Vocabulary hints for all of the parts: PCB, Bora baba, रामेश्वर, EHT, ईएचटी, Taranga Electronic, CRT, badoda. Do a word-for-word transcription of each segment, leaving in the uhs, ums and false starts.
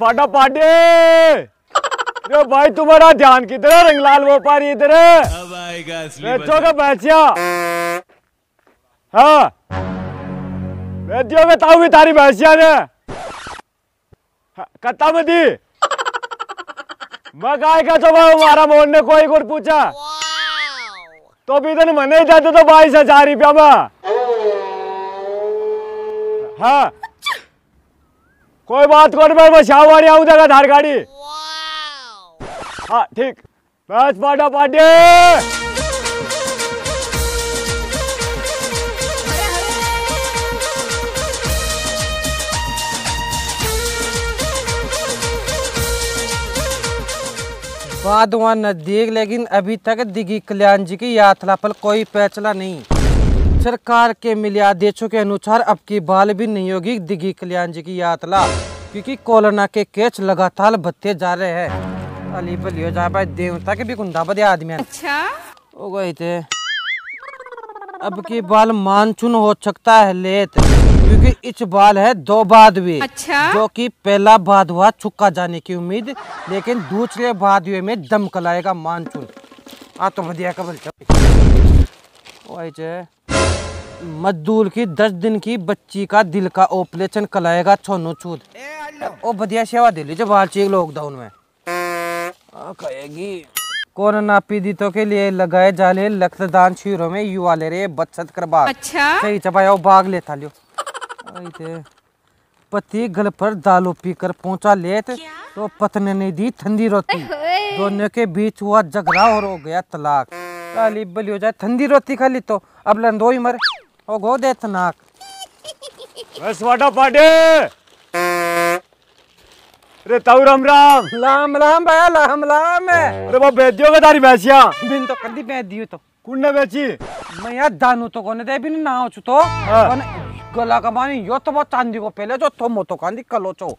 बाडा पाडे। यो भाई तुम्हारा ध्यान किधर है? रंगलाल व्यापारी इधर है। अब आएगा असली बेचो का बेचिया। हाँ बेचियो का ताऊ भी तारी बेचिया ने कत्ता में दी। मैं गायका तो हमारा मोहन ने कोई कुछ पूछा तो भी इधर मने जाते तो बाईस हजार रुपया में। हाँ कोई बात कौन मैं बचावारी आऊँ जगह धार गाड़ी। हाँ ठीक बस बाडा पाडे। बाद न देख लेकिन अभी तक दिगी कल्याण जी की यात्रा पर कोई फैसला नहीं। सरकार के मिल्यादेशों के अनुसार अब की बाल भी नहीं होगी दिगी कल्याण जी की यात्रा क्योंकि कोरोना के केस लगातार बढ़ते जा रहे हैं। अली बली हो जा भाई देवता के भी कुंदा बदे आदमी अच्छा हो गए थे। अब की बाल मानसून हो सकता है लेट क्योंकि इस बाल है दो बाद भी अच्छा। जो कि पहला बाद हुआ छुक्का जाने की उम्मीद लेकिन दूसरे बाद हुए में दमकल आएगा मानसून। आ तो बदिया कबल चल मजदूर की दस दिन की बच्ची का दिल का ऑपरेशन कलाएगा छोनो छूद। ओ बदिया सेवा दे लीजिए बाहर चीज लॉकडाउन में कहेगी। कोरोना पीड़ितों के लिए लगाए जाने रक्तदान शिविरों में युवा ले रहे बचत करवा अच्छा? सही चबाया भाग लेता लियो। पति घर पर दालों पीकर पहुंचा लेत तो पत्नी ने दी ठंडी रोटी। दोनों के बीच हुआ झगड़ा और हो गया तलाक। ताली बली हो जाए ठंडी रोटी खा ली तो अब लंदो ही मर हो गो दे तनाक। बस वाटा पाटे अरे ताऊ राम राम राम राम भैया राम राम है। अरे वो बेदियों का तारी बेचिया बिन तो कर दी बेदियो तो कुन्ने बेची मैं यार दानू तो कोने दे बिन ना हो चुतो गला कमानी यो तो बहुत चांदी को पहले जो थो मोतो कांदी कलो चो ओ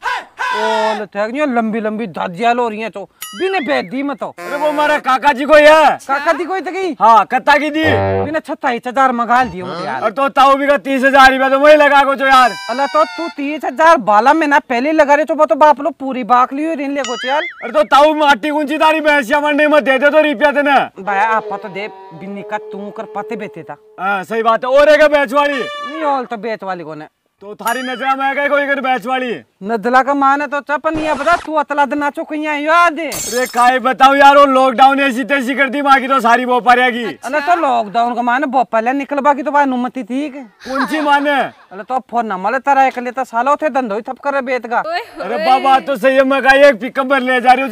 लथेगनियो लंबी लंबी दादिया लो रही है तो बिन बेदी मत। अरे वो हमारा काका जी को है काका जी को तकी हां कत्ता की दी बिन छत्तीस हजार मंगा दियो मुझे यार। और तो ताऊ भी का तीस हजार रुपया तो वही लगा को जो यार। अल्लाह तो तू तीस हजार बाला में ना पहले लगा रे तो वो तो बाप लो पूरी बाक लियो ऋण ले को यार। अरे तो ताऊ माटी गुंजी तारी भैंसिया मंडी में दे दे तो रुपया देना भाई आपा तो दे बिन का तू कर पते बेचता। हां सही बात है और एक बेचवाली नहीं और तो बेचवाली कोने तो थारी नजरा में गई कोई कर बैच वाली नदला का मान है तो चपन ये बता तू अतला दना चो कहीं याद है। अरे काई बताऊं यार वो लॉकडाउन ऐसी तैसी कर दी मां की तो सारी बोपारेगी अच्छा। अरे तो लॉकडाउन का मान बो पहले निकल बाकी तो अनुमति थी कौन सी माने। अरे तो फोन ना मले तारा एक लेता साला उठे धंधो ही थप कर बेत का। अरे बाबा तो सही में का एक पिकअप पर ले जा रहे हो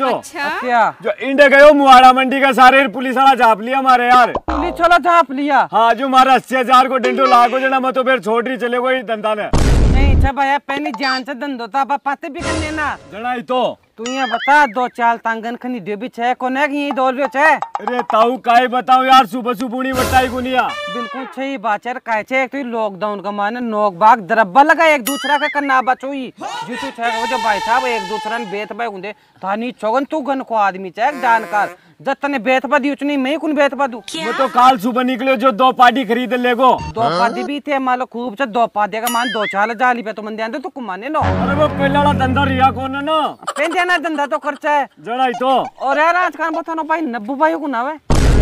जो इंडे गयो मुहाड़ा मंडी का सारे पुलिस वाला झाप लिया हमारे यार पुलिस वाला झाप लिया। हां जो हमारा अस्सी हजार को डंडो लागो जना मत तो फिर छोड़ ही चले कोई धंधा ने नहीं अच्छा भैया पहले जान से धंधो था पाते भी कर लेना जड़ाई तो तू यहाँ बता दो चाल तांगन खनी डेबी छे कोने यही दौड़ रहे छे। अरे ताऊ काई बताऊं यार सुबह सुबूनी बताई गुनिया बिल्कुल सही बात यार काई छे एक तो लॉकडाउन का माने नोक बाग दरब्बा लगा एक दूसरा का करना बचोई जितु छे जो भाई साहब एक दूसरा ने बेत भाई हुंदे थानी चौगन तू गन को आदमी छे जानकार जतने बेत पा दी उतनी मैं कुन बेत पा दू। वो तो काल सुबह निकले जो दो पार्टी खरीद लेगो दो पार्टी भी थे मान लो खूब छे दो पार्टी का मान दो चाल जाली पे तो मन ध्यान दे तो कुमाने नो। अरे वो पेलाड़ा धंधा रिया कोने ना पेंदे ना धंधा तो खर्चा है जड़ाई तो। और यार आज कान बतानो भाई नब्बू भाई को नावे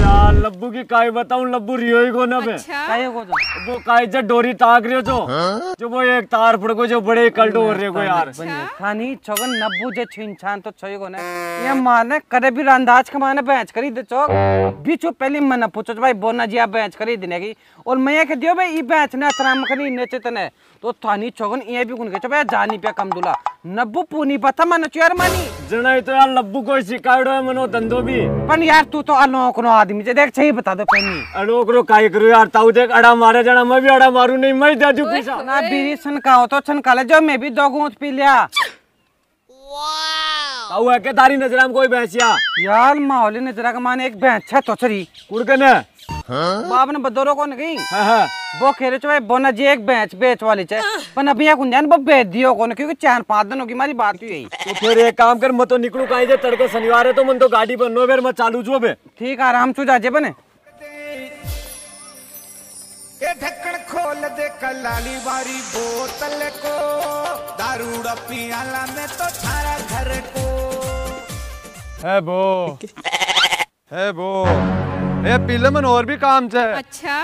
यार लब्बू की काय बताऊं लब्बू रियो ही को नावे काय को वो काय जे डोरी ताक रियो जो जो वो एक तार पड़ को जो बड़े कल्डो हो रे को यार थानी छगन नब्बू जे छिनछान तो छई को ने ये माने करे भी अंदाज कमाने बेच करी दे चोक बीचो पहले मन पूछो भाई बोना जी आप बेच करी देने की और मैं के दियो भाई ई बेच ना तराम करी नेचे तने तो थानी छगन ये भी कुन के भाई जानी पे कम दूला नब्बू पूनी पता मन चेयर मानी जनाई तो यार लब्बू कोई शिकायत है मनो धंधो भी पर यार तू तो अलोक नो आदमी जे देख सही बता दो पनी अलोक रो काय करू यार ताऊ देख अड़ा मारे जना मैं भी अड़ा मारू नहीं मैं जाजू पैसा ना बीरी सन का हो तो छन काले जो मैं भी दो घूंट पी लिया वाओ ताऊ है के तारी नजराम कोई भैंसिया यार माहौल नजरा का माने एक भैंस छ तोचरी कुड़कन है हां बाप ने बदरो कोन गई हां हां वो खेरे चो बोना जी एक बेच बेच वाली चाहे पर अभी एक उन्हें बब बेच दियो कौन क्योंकि चार पांच दिन होगी हमारी बात हुई तो फिर एक काम कर मतो निकलू कहीं जे तड़के शनिवार है तो मन तो गाड़ी पर नो बेर मत चालू जो बे ठीक आराम से जाजे बने के ढक्कन खोल दे कलाली वाली बोतल को, दारूड़ा पियाला में तो सारा घर को। है बो है बो ये पीले मन और भी काम छे। अच्छा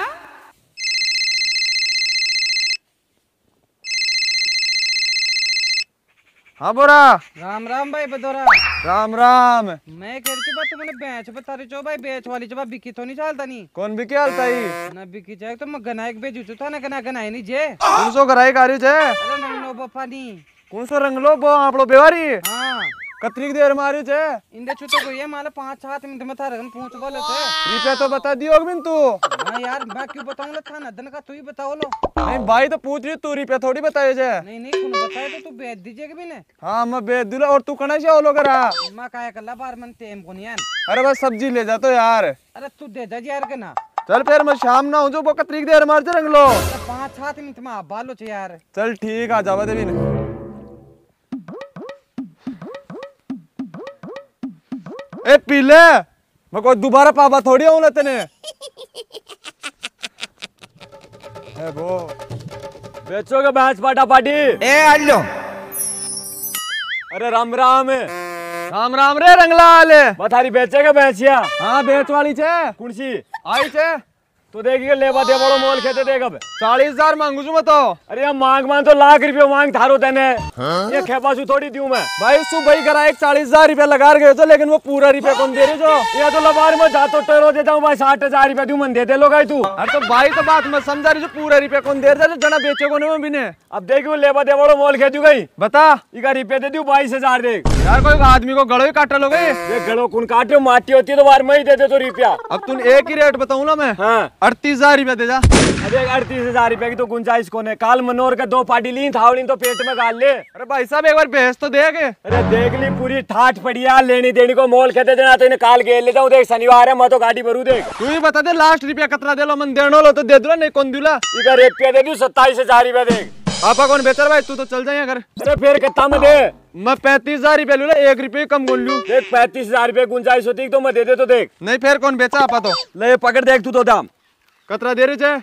हाँ बोरा। राम राम भाई बदोरा। राम राम। मैं कह रही बात तुमने बेच बता रही चो भाई, बेच वाली जब बिकी तो नहीं चालता। नहीं कौन बिकी हालता ही ना बिकी जाए तो मैं गनायक बेचू चुता ना गना गनाय नहीं जे कौन सो गराई कार्य जे। अरे रंग लो बप्पा नी कौन सो रंग लो बो आपलो बेवारी। हां कतरी देर मारी जे इंदे चुतो को ये माला पांच सात मिनट में थारन पहुंच बोले थे। रुपया तो बता दियो बिन तू। हां यार मैं क्यों बताऊं ना थाना दन का तू ही बताओ लो। नहीं भाई तो पूछ रही तू रुपया थोड़ी बताए जे। नहीं नहीं कौन बताए तो तू बेच दीजिएगा भी ने। हां मैं बेच दूला और तू कना से ओलो करा। मां काया कल्ला बार मन टेम को नहीं यार। अरे बस सब्जी ले जा तो यार। अरे तू दे जा यार के ना। चल फिर मैं शाम ना हो जो वो कतरी देर मार जे रंग लो। पांच सात मिनट में आ बालो छे यार। चल ठीक आ जावा दे भी ने। ए पीले मैं कोई दोबारा पापा थोड़ी आऊं ना तने। ए बो बेचोगे भैंस पाटा पाटी। ए आलो। अरे राम राम राम राम रे रंगलाल बथारी बेचेगा भैंसिया। हाँ बेच वाली छे कौन सी आई छे तो देखिए ले बात बड़ो मोल खेते देख अब चालीस हजार मांगू छू मतो। अरे यार मांग मान तो लाख रुपया मांग थारो तेने। हाँ? ये खेपासू थोड़ी दू मैं भाई सु भाई करा एक चालीस हजार रुपया लगा गए तो लेकिन वो पूरा रुपया कौन दे रहे जो ये तो लबार में जातो टोरो देता हूँ भाई साठ हजार रुपया दू मन दे दे लो भाई तू। अरे तो भाई तो बात मैं समझा रही पूरा रुपया कौन दे रहे जना बेचे को नहीं बिने। अब देखियो ले बात बड़ो मोल खेतू गई बता इका रुपया दे दू बाईस हजार दे यार कोई आदमी को गड़ो ही काट लो गई। ये गड़ो कौन काट रहे माटी होती है तो बार में ही देते तो रुपया। अब तुम एक ही रेट बताऊ ना मैं। हाँ अड़तीस हजार रुपया दे जा। अरे अड़तीस हजार रुपया की तो गुंजाइश कौन है। काल मनोहर का दो पार्टी ली थावली तो पेट में गाल ले। अरे भाई साहब एक बार भेज तो देख। अरे देख ली पूरी ठाठ पड़िया लेनी देनी को मोल कहते देना तो इन्हें काल गेल लेता हूँ। देख शनिवार है मैं तो गाड़ी भरू देख तू ही बता दे लास्ट रुपया कतरा दे लो मन देनो लो तो दे दो नहीं कौन दूला इधर रुपया दे दू सत्ताईस हजार रुपया देख। आपा कौन बेहतर भाई तू तो चल जाए अगर। अरे फिर कितना में दे मैं पैंतीस हजार रुपया लू ना एक रुपये कम गुन लू। देख पैंतीस हजार रुपये गुंजाइश होती तो मैं दे दे तो देख। नहीं फिर कौन बेचा आपा तो ले पकड़ देख तू तो दाम कतरा दे रही थे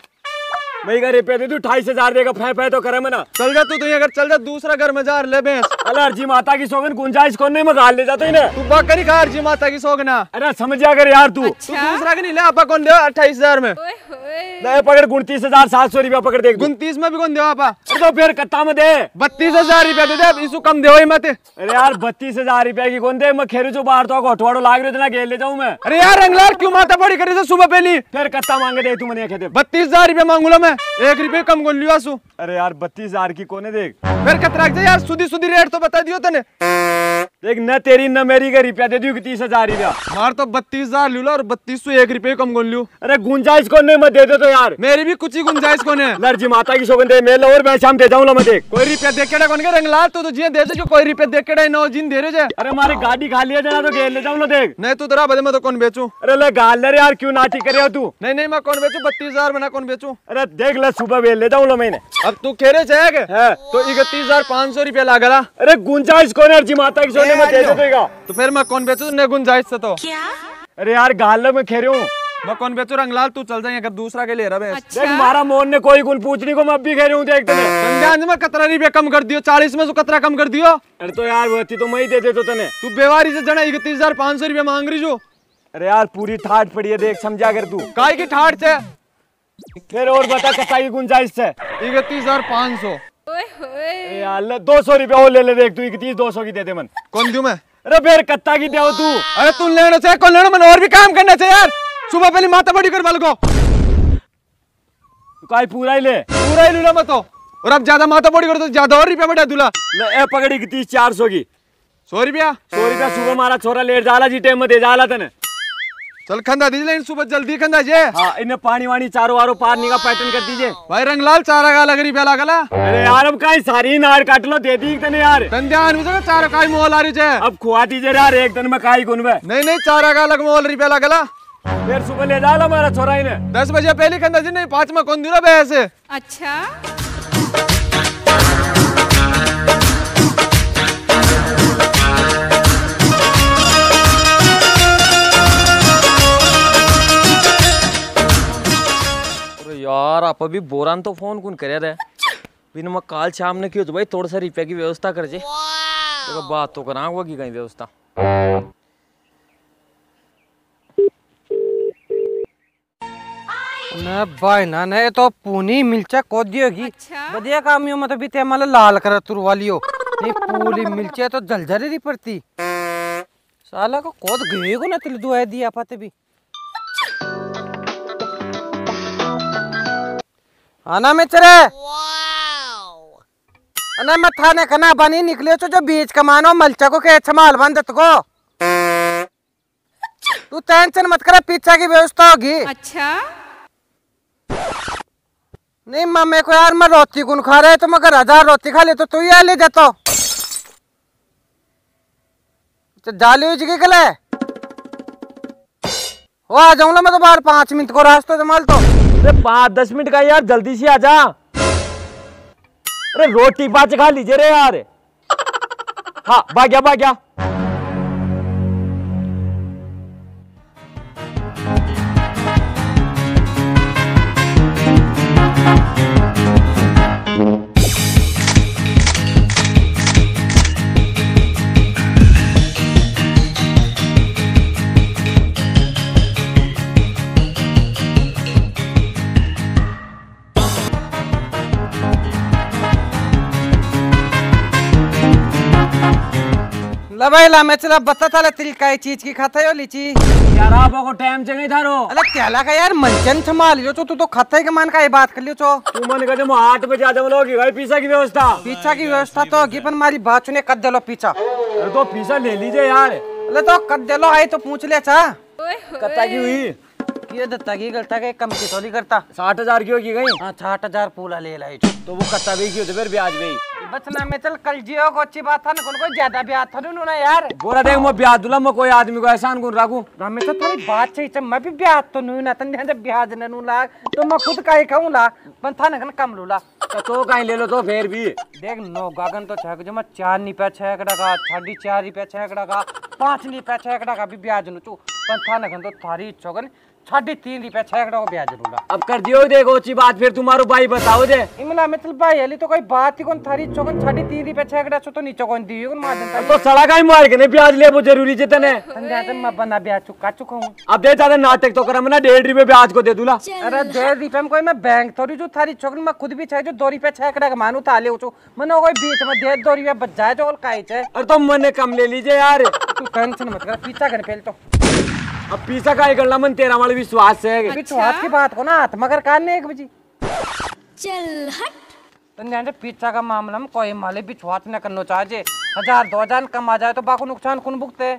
मैं घर रुपया दे दू अठाईस हजार देगा फै फै तो करे मना चल जा तू तो अगर चल जा दूसरा घर में जा ले भैंस। अरे अर्जी माता की सोगन गुंजाइश कौन नहीं मगाल ले जाते इन्हें तू बात करी का अर्जी माता की सोगना। अरे समझिया कर यार तू तू दूसरा के नहीं ले आपा कौन दे अट्ठाईस हजार में ले पकड़ उनतीस हजार सात सौ रुपया पकड़ देख उनतीस में भी कौन दे आपा तो फिर कत्ता में दे बत्तीस हजार रुपया दे दे इसको कम दे मत। अरे यार बत्तीस हजार रुपया की कौन दे मैं खेरू जो बाहर तो घोटवाड़ो लाग रहे इतना घेर ले जाऊँ मैं। अरे यार रंगलाल क्यों माता बड़ी करी सुबह पहली फिर कत्ता मांगे दे तू मैंने कहते बत्तीस हजार रुपया मांगूला मैं एक रुपये कम गोल लिया सु। अरे यार बत्तीस हजार की कोने देख फिर कतराक जा यार सुधी सुधी रेट तो बता दियो तने देख न तेरी न मेरी का रुपया दे दियो तीस हजार रुपया मार तो बत्तीस हजार लू लो और बत्तीस सौ एक रुपये कम गोल लियो। अरे गुंजाइश कौन नहीं मैं दे दो तो यार मेरी भी कुछ ही गुंजाइश कौन है लर्जी माता की शोभन दे मेल और मैं शाम दे जाऊँ मैं देख कोई रुपया देखेड़ा कौन के रंगलाल तू तो जी दे दो कोई रुपया देखेड़ा ही न हो जिन दे रहे। अरे हमारी गाड़ी खाली है जरा तो घेर ले जाऊँ ना देख नहीं तू तेरा बदे मैं तो कौन बेचू। अरे गाल ले यार क्यों नाटी करे हो तू नहीं नहीं मैं कौन बेचू बत्तीस हजार बना कौन बेचू। अरे देख ले सुबह बेल लेता हूँ मैंने अब तू खेरे जाएगा है तो इकतीस हजार पाँच सौ रुपया लाग रहा। अरे गुंजाइश कौन है माता की सोने में दे देगा तो फिर मैं कौन बेचू न गुंजाइश से तो क्या। अरे यार गाल में खेरे हूँ मैं कौन बेचू रंगलाल तू चल जाएगा दूसरा के ले रहा है। अच्छा? देख मारा मोहन ने कोई गुण पूछने को मैं अब भी कह रही हूँ देख तने संज्ञान में कतरा रुपया कम कर दियो चालीस में तो कतरा कम कर दियो। अरे तो यार वो तो मैं ही दे देता तने तू बेवारी से जना इकतीस हजार पाँच सौ रुपया मांग रही जो। अरे यार पूरी ठाट पड़ी है देख समझा कर तू काय की ठाट है फिर और बता कताई गुंजाइश है इकतीस हजार पाँच सौ दो सौ रुपया और ले ले देख तू इकतीस दो सौ की दे दे मन कौन दू मैं। अरे बेर कत्ता की दे तू। अरे तू लेना चाहिए कौन लेना मन और भी काम करना चाहिए यार सुबह पहले माता बड़ी कर वालों को काय पूरा ही ले पूरा ही लूला मतो और अब ज्यादा माता बड़ी कर तो ज्यादा और रुपया बढ़ा दूला ले पकड़ इकतीस चार सौ की सौ रुपया सौ रुपया सुबह मारा छोरा लेट जाला जी टाइम में दे जाला तने चल खंदा दीजिए लेकिन सुबह जल्दी खंदा जे। हाँ इन्हें पानी वानी चारों वारो पार निका पैटर्न कर दीजिए भाई रंगलाल चारा का लग रही पहला गला। अरे यार अब कहीं सारी नार काट लो दे दी तने यार संध्यान चारों का मोल आ रही जे अब खुआ दीजिए यार एक दिन में काई गुन में नहीं नहीं चारा का अलग मोल रही पहला गला फिर सुबह ले जा लो मारा छोरा इन्हें दस बजे पहले खंदा जी नहीं पाँच में कौन दूरा ऐसे। अच्छा यार आप अभी बोरान तो फोन कौन करे रहे बिन मैं काल शाम ने क्यों तो भाई थोड़ा सा रुपया की व्यवस्था कर जे देखो बात तो करा होगी कहीं व्यवस्था। ना भाई ना ने तो पूनी मिर्चा को दियोगी अच्छा? बढ़िया कामियों में तो भी ते माला लाल कर तुरवालियो नहीं पूरी मिर्चा तो जलजरी नहीं पड़ती साला को कोद गए को ना तिल दुआ दिया पाते भी आना में चले अने मैं थाने कना बनी निकले तो जो बीच कमानो मलचा को के अच्छा माल बंद को तू टेंशन मत कर पिज्जा की व्यवस्था होगी अच्छा नहीं मामे को यार मैं रोटी गुन खा रहा है तो मैं अगर हजार रोटी खा ले तो तू यार ले जाता जाली जी के ले वो आ जाऊंगा मैं तो बाहर पांच मिनट को रास्ता जमाल तो अरे पाँच दस मिनट का यार जल्दी से आ जा अरे रोटी पाँच खा लीजिए रे यार हाँ भाग्या भाग्या भाई ला मैं चला बता ताले तिल काई चीज की खाता है लीची यार आप को टाइम से नहीं थारो अरे केला का यार मंचन थमाल लियो तो तू तो खाता है के मान का ये बात कर लियो तो तू मन कर मैं आठ बजे आ जाऊं लोगी भाई पिज्जा की व्यवस्था पिज्जा की व्यवस्था तो होगी पर मारी बात सुने कद दे लो पिज्जा अरे तो पिज्जा ले लीजिए यार अरे तो कद दे लो आई तो पूछ ले अच्छा कत्ता की हुई ये दत्ता की गलता के कम की थोड़ी करता साठ हजार की होगी गई हां साठ हजार पूरा ले लाई तो वो कत्ता भी की फिर ब्याज भी बस ना में चल कल जियो को अच्छी बात था ना कोई ज्यादा ब्याज था नु ना यार बोरा देख मैं ब्याज दूला मैं कोई आदमी को एहसान गुन राखू ना में तो थोड़ी बात से मैं भी ब्याज तो नु ना तन जब ब्याज न नु ला तो मैं खुद काई खाऊं ला पण था ना कम लूला तो काई ले लो तो फिर भी देख नो गागन तो छक जो मैं चार नी पे छह कड़ा का छाड़ी चार नी पे छह कड़ा का पांच नी पे छह कड़ा का भी ब्याज नु तू पण था ना तो थारी छोगन साढ़े तीन रुपया छह कड़ा को ब्याज लूंगा अब कर दियो देखो अच्छी बात फिर तुम्हारो भाई बताओ दे इमला मित्र भाई हली तो कोई बात ही कौन थारी चौकन साढ़े तीन रुपया छह कड़ा सो तो नीचे कौन दियो कौन मार तो सड़ा का ही मार के ने ब्याज ले वो जरूरी जतने समझा तो मैं बना ब्याज चुका चुका हूं अब दे ज्यादा नाटक तो कर मैं डेढ़ रुपया ब्याज को दे दूला अरे डेढ़ रुपया में कोई मैं बैंक थोड़ी जो थारी चौकन मैं खुद भी चाहे जो दो रुपया छह कड़ा मानू था ले उचो मने कोई बीच में डेढ़ दो रुपया बच जाए तो और काई छे और तो मने कम ले लीजिए यार तू टेंशन मत कर पीछा कर पहले तो अब पीसा का करना मन तेरा वाले विश्वास है विश्वास अच्छा? की बात को ना आत्मगर कान एक बजी चल हट तन्ने तो पिज्जा का मामला में कोई माले विश्वास न करनो चाहिए हजार दो हजार कम आ जाए तो बाको नुकसान कौन भुगते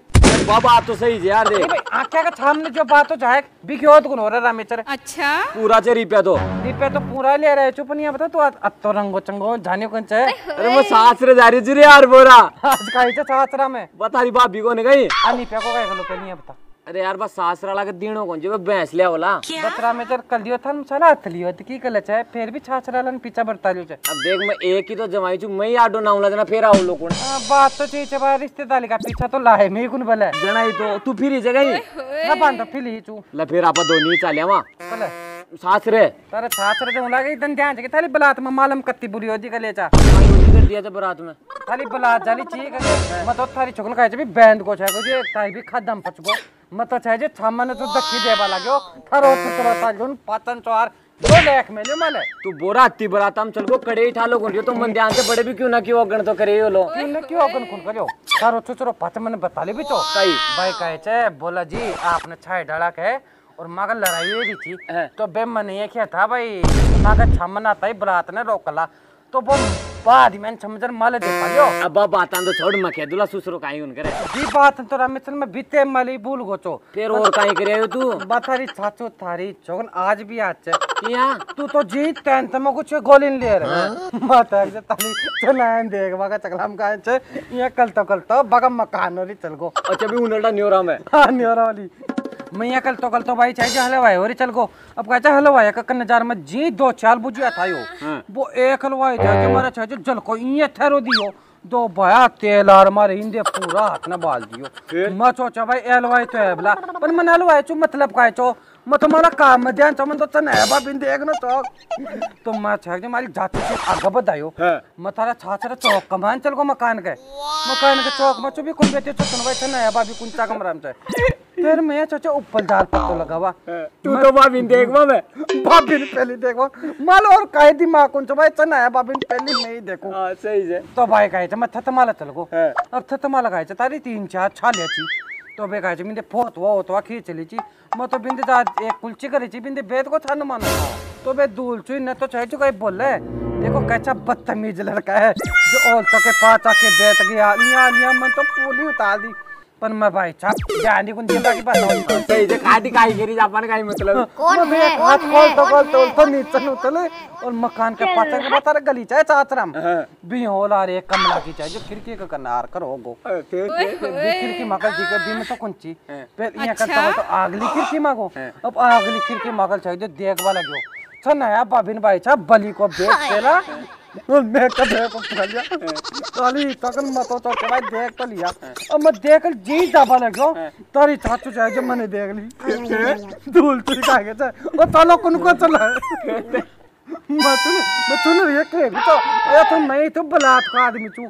बाबा आप तो सही जे यार देख आंखिया के सामने जो बात हो जाए बिखियोत कौन हो रहा रामेचर अच्छा पूरा जे रुपया तो रुपया तो पूरा ले रहे चुपनिया बता तू अब तो रंगो चंगो जाने कौन चाहे अरे वो सासरे जा रही जी यार बोरा आज काई तो सासरा में बता री बाप बिको ने गई आनी पे को कह लो पे नहीं बता अरे यार बस सासराला के दिनों को जो भैंस ले होला बतरा में जर कर लियो था साला हाथ लियो की गलत है फिर भी सासराला ने पीछा बरता लियो अब देख मैं एक ही तो जमाई छु मैं आडो ना होला जना फिर आओ लोग कोन बात तो ठीक है भाई रिश्तेदारी का पीछा तो लाए मैं कोन भले जणाई तो तू फिरी जगह ना बांध फिरी छु ले फिर आपा दो नी चाले वा चले सासरे तारे सासरे जो लागे दन ध्यान से थाली बलात में मालम कत्ती बुरी हो जी गले चा कर दिया था बरात में थाली बलात जाली चाहिए मत थारी छोकन काई भी बैंड को छे को जे थाई भी खादम पचबो मत चाहे जे छामने तो दखी देवा लाग्यो थारो सुतरो तालुन पातन चोर दो लेख में ले मले तू बोरा अति बरातम चल को कड़े ठा लो गुंडियो तो मन ध्यान से बड़े भी क्यों ना क्यों गण तो करे हो लो क्यों ना क्यों गण खून करियो थारो सुतरो पात मन बता ले भी तो काई भाई कहे छे बोला जी आपने छाई डाला के और मां का लड़ाई हुई थी तो बे मन ये क्या था भाई मां का छामना ताई बरात ने रोकला तो वो बाद में समझर माले दे पायो अब बातां तो छोड़ मके दुला सुसरो काई उन करे जी बात तो रामेश्वर में बीते माली भूल गोचो फिर और काई करे हो तू बाथारी छाचो थारी चोगन आज भी आछे किया तू तो जी तन तम कुछ गोलिन ले रे माता के ताली चलाएं देख बागा चकलाम का छे ये कल तो कल तो बागा मकान री चल गो अच्छा भी उनडा न्योरा में हां न्योरा वाली मैया कल तो कल तो भाई चाहिए हलवाई और चल गो अब कहता हलवाई का नजार में जी दो चार बुझिया था यो वो एक हलवाई जाके मारा चाहिए जल को ये थेरो दियो दो भाया तेल आर मारे इंदे पूरा हाथ ना बाल दियो मैं सोचा भाई हलवाई तो है भला पर मन हलवाई चो मतलब का है चो मैं तुम्हारा काम में ध्यान समझ तो चनेबा बिंदु एक न चौक तो मैं छक मारी जाति से आगे बधायो मैं थारा छाछरा चौक कमान चल को मकान के मकान के चौक में चुभी कुन बेटे चुन भाई चनेबा भी कुन चा कमराम से फिर मैं चाचा ऊपर जाल पत्तो लगावा तू तो बा बिंदु देखवा मैं बा बिंदु पहले देखवा माल और काई दिमाग कुन भाई चनेबा बिंदु पहले नहीं देखो हां सही है तो भाई काई से मैं थतमाला चल को अब थतमाला काई से तारी तीन चार छाले छी तो बे काई से बिंदु फोत वो तो खी चली छी मैं तो बिंदु जा एक कुलची करी छी बिंदु बेद को छन मानो तो बे दूल छी न तो चाहे जो कोई बोले देखो कैसा बदतमीज लड़का है जो और तो के पास आके बैठ गया लिया लिया मैं तो पूरी उतार दी पर मैं भाई छाप जानी कुन चिंता की बात नहीं कौन सही जे खादी काई गिरी जापान काई मतलब कौन है हाथ खोल तो खोल तो तो नीचे उतले और मकान के पास के बता रे गली चाहे सातराम बी होल आ रे कमला की चाहे जो खिड़की का कनार कर होगो खिड़की मकल जी के बी में तो कुंची पे यहां करता हो तो अगली खिड़की मांगो अब अगली खिड़की मकल चाहिए जो देख वाला गयो छ नया बाबिन भाई छा बली को बेच देला और मैं कब है को लिया ताली तकन मतो तो भाई देख तो लिया अब मैं देख जी जाबा लगो तारी चाचू जाए जो मैंने देख ली धूल तुरी कागे से ओ तालो कुन को चला मैं सुन मैं सुन रे के तो ये तो नहीं तो बलात का आदमी तू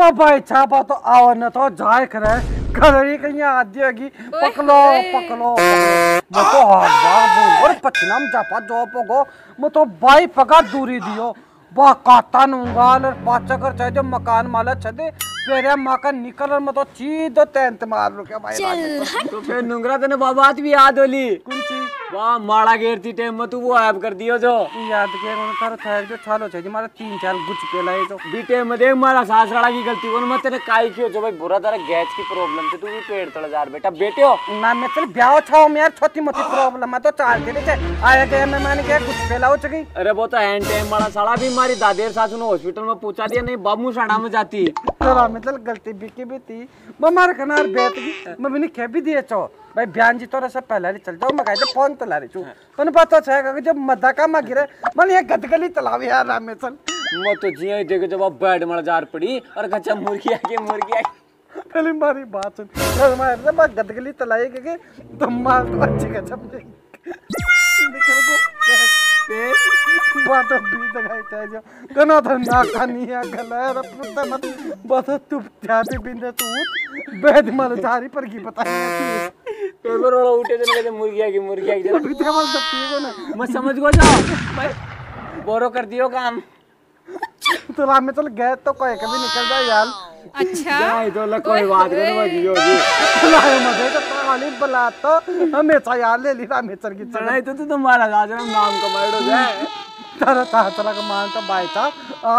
तो भाई छापा तो आओ न तो जाए करे करी कहीं आदी होगी पकलो पकलो मैं तो हाथ बाबू और पचनाम जापा जो पोगो मैं तो भाई पगा दूरी दियो बा काता नुंगाल और पाचा कर चाहे जो मकान माला छदे पेरे मकान निकल और मतो ची दो टेंट मार लो क्या भाई तो फिर नुंगरा तने बाबात भी याद होली कौन ची वाह माड़ा गेरती टाइम में तू वो ऐप कर दियो जो याद के उन तार थार जो छालो छे जी मारा तीन चार गुच पे लाए जो बी टाइम में देख मारा सासराड़ा की गलती कोन मत तेरे काई की हो जो भाई बुरा तेरा गैस की प्रॉब्लम थे तू भी पेड़ तड़ यार बेटा बेटे हो ना मैं तेरे ब्याह छाओ में यार छोटी मोटी प्रॉब्लम है तो चाल के नीचे आया गया मैं मान के गुच पे लाओ चगी अरे वो तो हैंड टाइम मारा साला भी मारी दादेर सासू ने हॉस्पिटल में पूछा दिया नहीं बाबू साड़ा में जाती है तेरा मतलब गलती बिकी भी थी मार कनार बैठ गई मम्मी ने खेप भी दिया चो भाई बयान जी तोरा से पहला ही चल जाओ मैं कहते फोन चला रही छू तने पता छेगा कि जब मदा का मा गिरे मन ये गदगली चलावे यार रामेशन मो तो जिए देख जब आप बैड मर जार पड़ी और कच्चा मुर्गी आके मुर्गी आई पहली मारी बात सुन तो मारे बस गदगली चलाए के तुम मार तो अच्छी कच्चा निकल को बात भी लगाई चाहिए कना था ना कनिया गला रे पुता मत बस तू जाते बिंदे तू बेद मल जारी पर की पता है पेपर वाला उठे जन के मुर्गिया की मुर्गिया की जन पीछे मल सब ठीक हो ना मैं समझ गया जा भाई बोरो कर दियो काम तो राम में चल गए तो कोई कभी निकल जाए यार अच्छा नहीं तो ल कोई बात नहीं भाई जो जी लाए मजे तो वाली बला तो हमेशा यार ले लीरा मेचर की चढ़ाई नहीं तो तू तुम्हारा राजा नाम कमाइडो जाए तारा तारा का मान तो भाई था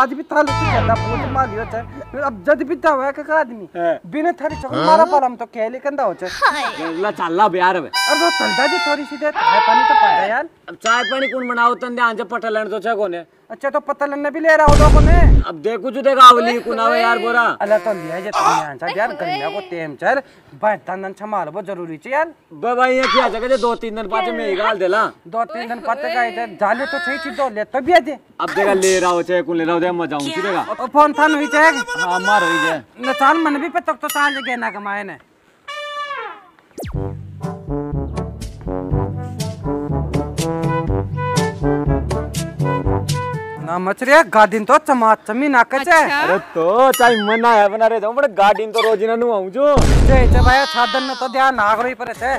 आज भी थाले से ज्यादा पूछ मार लियो छे अब जद भी ता है का आदमी बिना थारी चक मारा पालम तो केले कंदा हो छे ला चलला ब्यार अब तो चलदा जी थोड़ी सी दे चाय पानी तो पा यार अब चाय पानी कौन बनाओ तंदे आंजे पटा लेन तो छे कोने अच्छा तो पता लेने भी ले रहा हो तो कोने अब देखो जो देखा आवली कुनावे यार बोरा अल्लाह तो लिया जे तने आंसा यार गलिया को टेम चल भाई तंदन छमाल बहुत जरूरी छे यार बे भाई ये क्या जगह जे दो तीन दिन पाछे में गाल देला दो तीन दिन पाछे का इधर जाले तो सही चीज दो ले तब ये अब देखा ले रहा हो छे कोन ले रहा हो मैं जाऊं की देखा और फोन थान हुई छे हां मार हुई जे न चाल मन भी पे तक तो चाल जगह ना कमाए ने ना मचरिया गार्डन तो चमात चमी ना कचे अरे तो चाहे मन आया बना रे जाऊं बड़े गार्डन तो रोज ना नु आऊं जो जे जे भाई साधन न तो ध्यान नाग रही पर छे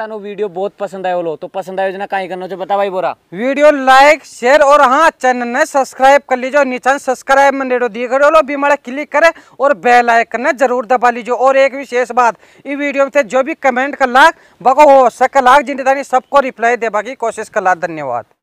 तानो वीडियो बहुत पसंद आयो लो तो पसंद आयो जना काई करनो छे बता भाई बोरा वीडियो लाइक शेयर और हां चैनल ने सब्सक्राइब कर लीजो नीचे सब्सक्राइब में नेड़ो दिख रहो लो बीमाड़ा क्लिक करे और बेल आइकन ने जरूर दबा लीजो और एक विशेष बात ई वीडियो में से जो भी कमेंट कर लाग बको हो सके लाग जिन तानी सबको रिप्लाई देबा की कोशिश कर ला धन्यवाद।